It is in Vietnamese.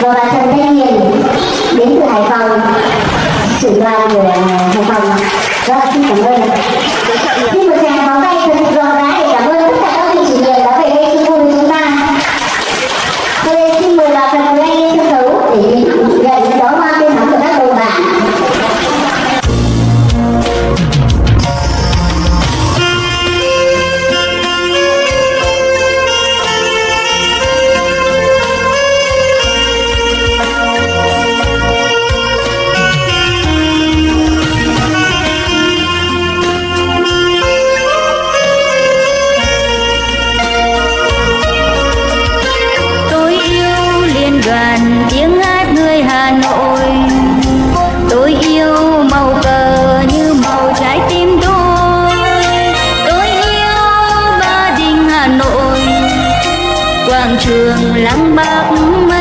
và bà Trần Thanh Hiền đến từ Hải Phòng, trưởng đoàn của Hải Phòng. Rất là xin cảm ơn. Xin một tràng pháo tay thật rộng rãi để cảm ơn tất cả các vị chủ nhiệm đã về đây chung vui với chúng ta. Tôi đây xin mời bà Trần Thanh Hiền lên sân khấu để nhận những đóa hoa tươi thắm của các đồng bào. Trường Lăng Bắc.